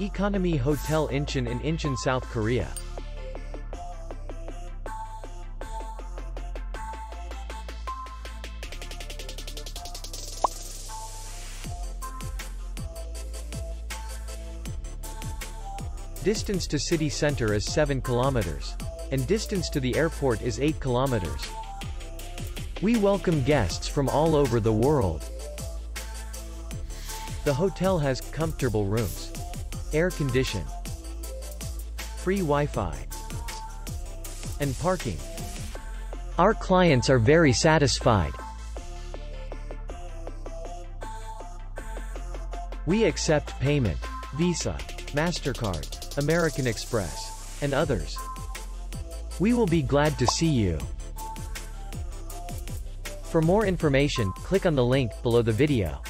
Ekonomy Hotel Incheon in Incheon, South Korea. Distance to city center is 7 kilometers. And distance to the airport is 8 kilometers. We welcome guests from all over the world. The hotel has comfortable rooms, air condition, free Wi-Fi, and parking. Our clients are very satisfied. We accept payment, Visa, MasterCard, American Express, and others. We will be glad to see you. For more information, click on the link below the video.